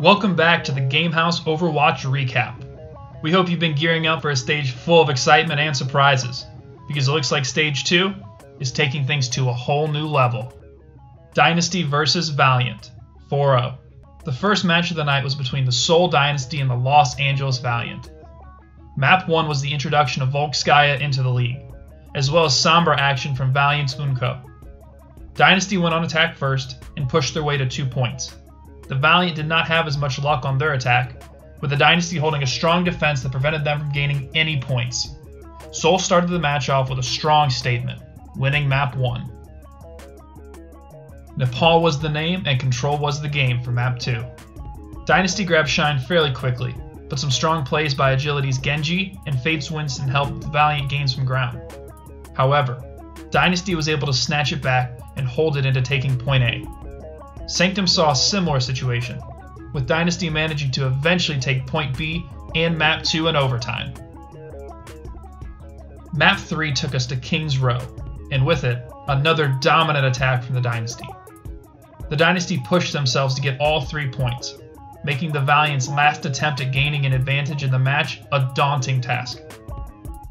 Welcome back to the Gamehouse Overwatch recap. We hope you've been gearing up for a stage full of excitement and surprises, because it looks like Stage 2 is taking things to a whole new level. Dynasty vs. Valiant, 4-0. The first match of the night was between the Seoul Dynasty and the Los Angeles Valiant. Map 1 was the introduction of Volkskaya into the league, as well as somber action from Valiant's Munko. Dynasty went on attack first and pushed their way to 2 points. The Valiant did not have as much luck on their attack, with the Dynasty holding a strong defense that prevented them from gaining any points. Seoul started the match off with a strong statement, winning Map 1. Nepal was the name and Control was the game for Map 2. Dynasty grabbed Shine fairly quickly, but some strong plays by Agility's Genji and Fate's Winston helped the Valiant gain some ground. However, Dynasty was able to snatch it back and hold it into taking Point A. Sanctum saw a similar situation, with Dynasty managing to eventually take Point B and Map 2 in overtime. Map 3 took us to King's Row, and with it, another dominant attack from the Dynasty. The Dynasty pushed themselves to get all 3 points, making the Valiant's last attempt at gaining an advantage in the match a daunting task.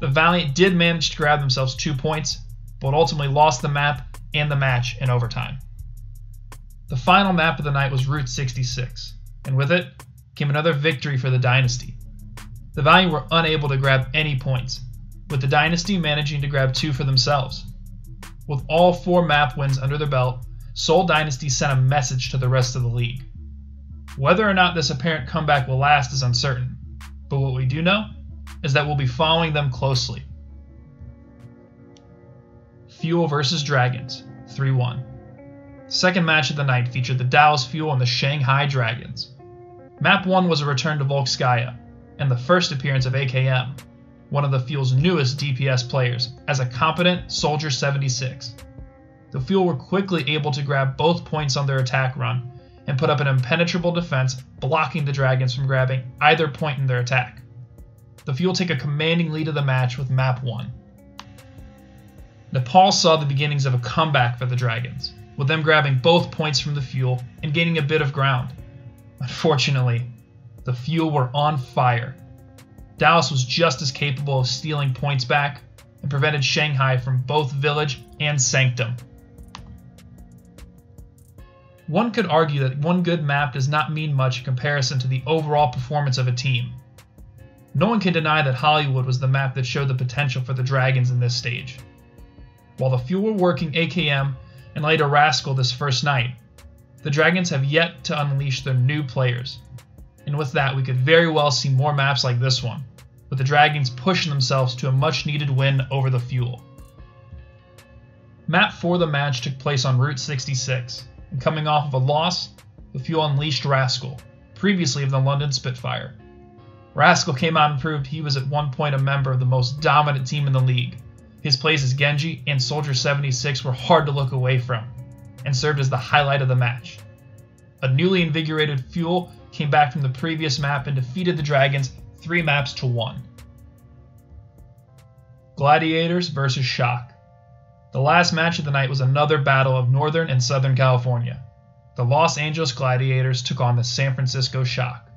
The Valiant did manage to grab themselves 2 points, but ultimately lost the map and the match in overtime. The final map of the night was Route 66, and with it came another victory for the Dynasty. The Valiant were unable to grab any points, with the Dynasty managing to grab 2 for themselves. With all 4 map wins under their belt, Seoul Dynasty sent a message to the rest of the league. Whether or not this apparent comeback will last is uncertain, but what we do know is that we'll be following them closely. Fuel vs. Dragons, 3-1. Second match of the night featured the Dallas Fuel and the Shanghai Dragons. Map 1 was a return to Volkskaya, and the first appearance of AKM, one of the Fuel's newest DPS players, as a competent Soldier 76. The Fuel were quickly able to grab both points on their attack run, and put up an impenetrable defense blocking the Dragons from grabbing either point in their attack. The Fuel take a commanding lead of the match with Map 1. Nepal saw the beginnings of a comeback for the Dragons, with them grabbing both points from the Fuel and gaining a bit of ground. Unfortunately, the Fuel were on fire. Dallas was just as capable of stealing points back and prevented Shanghai from both Village and Sanctum. One could argue that one good map does not mean much in comparison to the overall performance of a team. No one can deny that Hollywood was the map that showed the potential for the Dragons in this stage. While the Fuel were working AKM and later Rascal this first night, the Dragons have yet to unleash their new players, and with that we could very well see more maps like this one, with the Dragons pushing themselves to a much needed win over the Fuel. Map 4 of the match took place on Route 66, and coming off of a loss, the Fuel unleashed Rascal, previously of the London Spitfire. Rascal came out and proved he was at one point a member of the most dominant team in the league. His plays as Genji and Soldier 76 were hard to look away from, and served as the highlight of the match. A newly invigorated Fuel came back from the previous map and defeated the Dragons 3 maps to 1. Gladiators vs. Shock. The last match of the night was another battle of Northern and Southern California. The Los Angeles Gladiators took on the San Francisco Shock.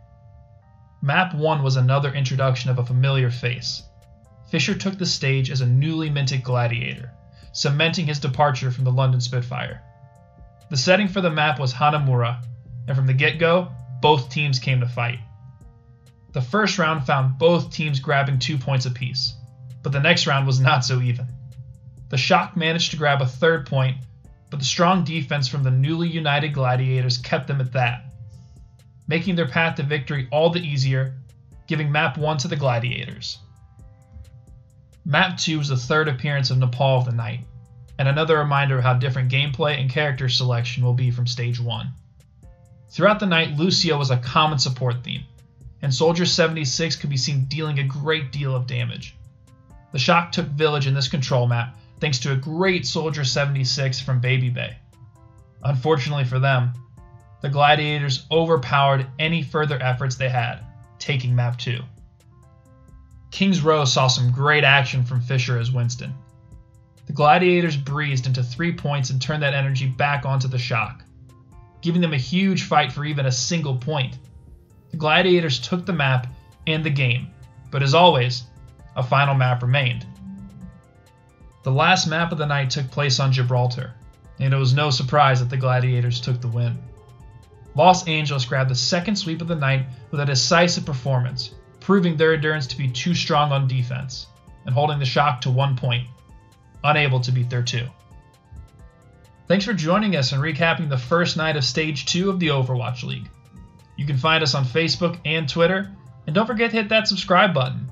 Map 1 was another introduction of a familiar face. Fisher took the stage as a newly minted gladiator, cementing his departure from the London Spitfire. The setting for the map was Hanamura, and from the get-go, both teams came to fight. The first round found both teams grabbing 2 points apiece, but the next round was not so even. The Shock managed to grab a 3rd point, but the strong defense from the newly united gladiators kept them at that, making their path to victory all the easier, giving Map 1 to the gladiators. Map 2 was the third appearance of Nepal of the night, and another reminder of how different gameplay and character selection will be from Stage 1. Throughout the night, Lucio was a common support theme, and Soldier 76 could be seen dealing a great deal of damage. The Shock took Village in this control map thanks to a great Soldier 76 from Baby Bay. Unfortunately for them, the Gladiators overpowered any further efforts they had, taking Map 2. King's Row saw some great action from Fisher as Winston. The Gladiators breezed into 3 points and turned that energy back onto the Shock. giving them a huge fight for even a single point. The Gladiators took the map and the game, but as always, a final map remained. The last map of the night took place on Gibraltar, and it was no surprise that the Gladiators took the win. Los Angeles grabbed the second sweep of the night with a decisive performance, proving their endurance to be too strong on defense, and holding the Shock to 1 point, unable to beat their two. Thanks for joining us and recapping the first night of Stage 2 of the Overwatch League. You can find us on Facebook and Twitter, and don't forget to hit that subscribe button.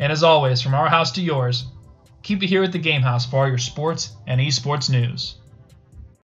And as always, from our house to yours, keep it here at the Gamehouse for all your sports and esports news.